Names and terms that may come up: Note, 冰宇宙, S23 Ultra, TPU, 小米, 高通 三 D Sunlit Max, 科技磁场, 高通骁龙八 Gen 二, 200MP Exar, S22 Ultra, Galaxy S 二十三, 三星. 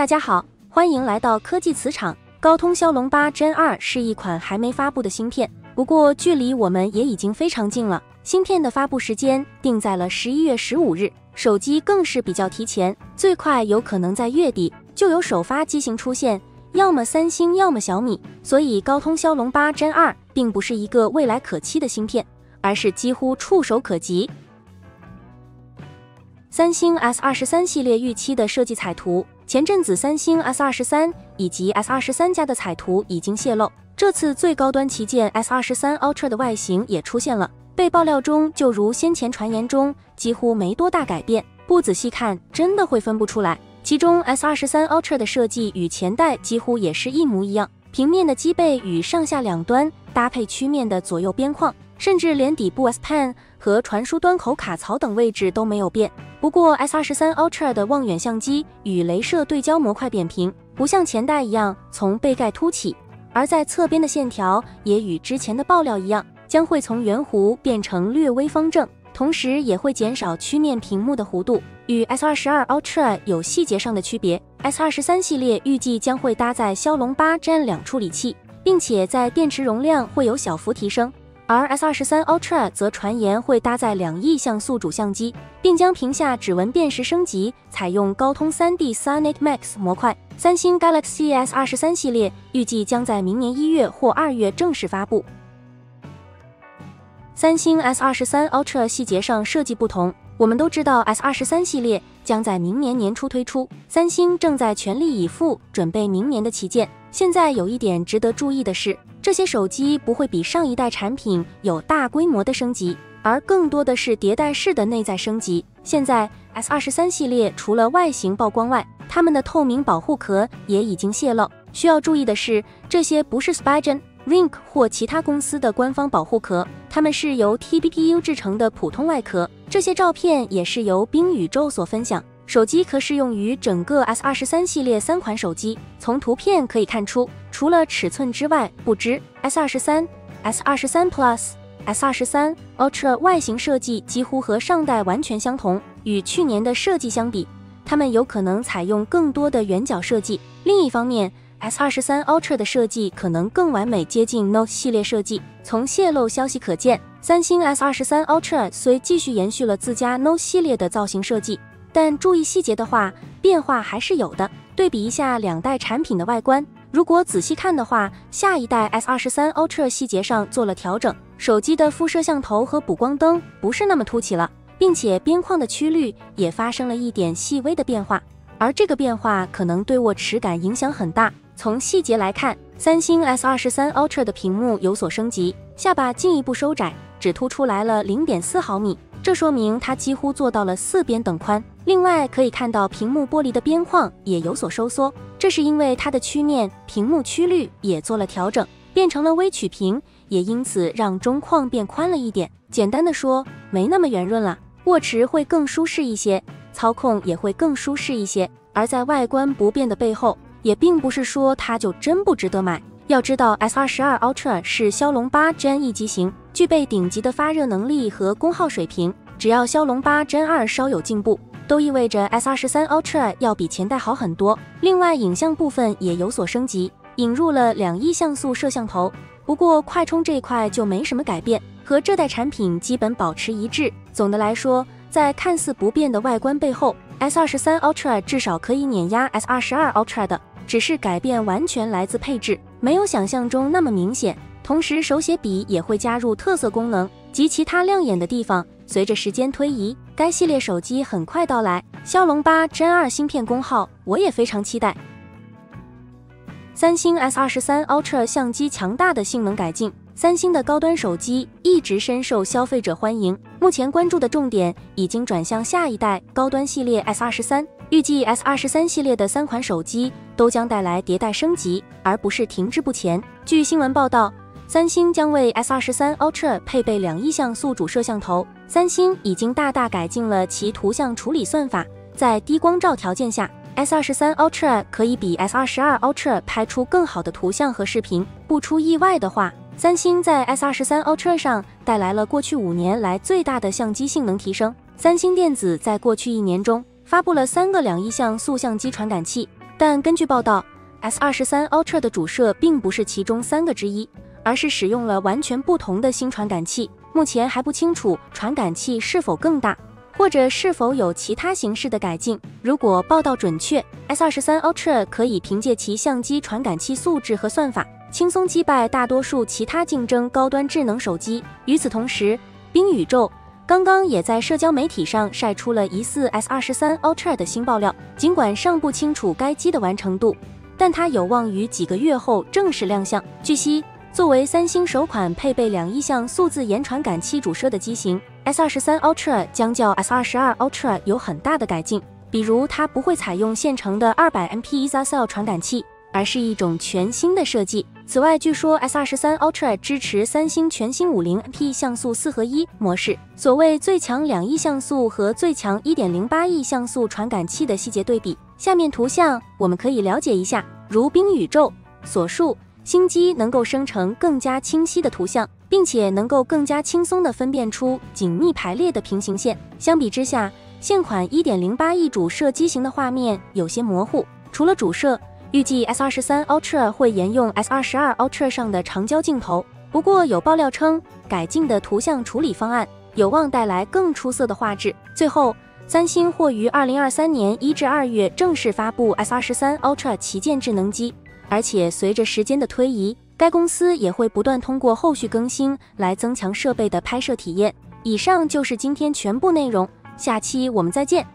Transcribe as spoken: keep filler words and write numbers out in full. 大家好，欢迎来到科技磁场。高通骁龙八 Gen 二是一款还没发布的芯片，不过距离我们也已经非常近了。芯片的发布时间定在了十一月十五日，手机更是比较提前，最快有可能在月底就有首发机型出现，要么三星，要么小米。所以高通骁龙八 Gen 二并不是一个未来可期的芯片，而是几乎触手可及。三星 S 二十三 系列预期的设计彩图。前阵子三星 S 二十三 以及 S 二十三 加的彩图已经泄露，这次最高端旗舰 S 二十三 Ultra 的外形也出现了，被爆料中就如先前传言中几乎没多大改变，不仔细看真的会分不出来。其中 S 二十三 Ultra 的设计与前代几乎也是一模一样，平面的机背与上下两端搭配曲面的左右边框，甚至连底部 S Pen 和传输端口卡槽等位置都没有变。不过 S 二十三 Ultra 的望远相机与雷射对焦模块扁平，不像前代一样从背盖凸起，而在侧边的线条也与之前的爆料一样，将会从圆弧变成略微方正，同时也会减少曲面屏幕的弧度，与 S 二十二 Ultra 有细节上的区别。S 二十三 系列预计将会搭载骁龙八 Gen 二处理器，并且在电池容量会有小幅提升。而 S 二十三 Ultra 则传言会搭载两亿像素主相机，并将屏下指纹辨识升级，采用高通 三 D Sunlit Max 模块。三星 Galaxy S 二十三 系列预计将在明年一月或二月正式发布。三星 S 二十三 Ultra 细节上设计不同，我们都知道 S 二十三 系列将在明年年初推出，三星正在全力以赴准备明年的旗舰。现在有一点值得注意的是，这些手机不会比上一代产品有大规模的升级，而更多的是迭代式的内在升级。现在 S 二十三 系列除了外形曝光外，它们的透明保护壳也已经泄露。需要注意的是，这些不是 Spigen、Rink 或其他公司的官方保护壳，它们是由 T P U 制成的普通外壳。这些照片也是由冰宇宙所分享。手机壳适用于整个 S 二十三 系列三款手机，从图片可以看出，除了尺寸之外，不知 S 二十三、S 二十三 Plus、S 二十三 Ultra 外形设计几乎和上代完全相同。与去年的设计相比，它们有可能采用更多的圆角设计。另一方面， S 二十三 Ultra 的设计可能更完美接近 Note 系列设计。从泄露消息可见，三星 S 二十三 Ultra 虽继续延续了自家 Note 系列的造型设计，但注意细节的话，变化还是有的。对比一下两代产品的外观，如果仔细看的话，下一代 S 二十三 Ultra 细节上做了调整，手机的副摄像头和补光灯不是那么凸起了，并且边框的曲率也发生了一点细微的变化，而这个变化可能对握持感影响很大。从细节来看，三星 S 二十三 Ultra 的屏幕有所升级，下巴进一步收窄，只凸出来了 零点四毫米，这说明它几乎做到了四边等宽。另外可以看到屏幕玻璃的边框也有所收缩，这是因为它的曲面屏幕曲率也做了调整，变成了微曲屏，也因此让中框变宽了一点。简单的说，没那么圆润了，握持会更舒适一些，操控也会更舒适一些。而在外观不变的背后，也并不是说它就真不值得买。要知道 S 二十二 Ultra 是骁龙八 Gen 一机型，具备顶级的发热能力和功耗水平，只要骁龙八 Gen 二稍有进步，都意味着 S 二十三 Ultra 要比前代好很多。另外影像部分也有所升级，引入了两亿像素摄像头，不过快充这一块就没什么改变，和这代产品基本保持一致。总的来说，在看似不变的外观背后， S 二十三 Ultra 至少可以碾压 S 二十二 Ultra 的，只是改变完全来自配置，没有想象中那么明显。同时手写笔也会加入特色功能及其他亮眼的地方。随着时间推移，该系列手机很快到来。骁龙八 Gen 二芯片功耗我也非常期待。三星 S 二十三 Ultra 相机强大的性能改进。三星的高端手机一直深受消费者欢迎，目前关注的重点已经转向下一代高端系列 S 二十三。预计 S 二十三 系列的三款手机都将带来迭代升级，而不是停滞不前。据新闻报道，三星将为 S 二十三 Ultra 配备两亿像素主摄像头。三星已经大大改进了其图像处理算法，在低光照条件下 ，S 二十三 Ultra 可以比 S 二十二 Ultra 拍出更好的图像和视频。不出意外的话，三星在 S 二十三 Ultra 上带来了过去五年来最大的相机性能提升。三星电子在过去一年中发布了三个两亿像素相机传感器，但根据报道 ，S 二十三 Ultra 的主摄并不是其中三个之一，而是使用了完全不同的新传感器。目前还不清楚传感器是否更大，或者是否有其他形式的改进。如果报道准确 ，S 二十三 Ultra 可以凭借其相机传感器素质和算法，轻松击败大多数其他竞争高端智能手机。与此同时，冰宇宙 刚刚也在社交媒体上晒出了疑似 S 二十三 Ultra 的新爆料，尽管尚不清楚该机的完成度，但它有望于几个月后正式亮相。据悉，作为三星首款配备两亿像素字眼传感器主摄的机型 ，S 二十三 Ultra 将较 S 二十二 Ultra 有很大的改进，比如它不会采用现成的 二百M P Exar 传感器，而是一种全新的设计。 此外，据说 S 二十三 Ultra 支持三星全新 五十M P 像素四合一模式。所谓最强两亿像素和最强 一点零八 亿像素传感器的细节对比，下面图像我们可以了解一下。如冰宇宙所述，新机能够生成更加清晰的图像，并且能够更加轻松地分辨出紧密排列的平行线。相比之下，现款 一点零八 亿主摄机型的画面有些模糊。除了主摄， 预计 S 二十三 Ultra 会沿用 S 二十二 Ultra 上的长焦镜头，不过有爆料称，改进的图像处理方案有望带来更出色的画质。最后，三星或于二零二三年一至二月正式发布 S 二十三 Ultra 旗舰智能机，而且随着时间的推移，该公司也会不断通过后续更新来增强设备的拍摄体验。以上就是今天全部内容，下期我们再见。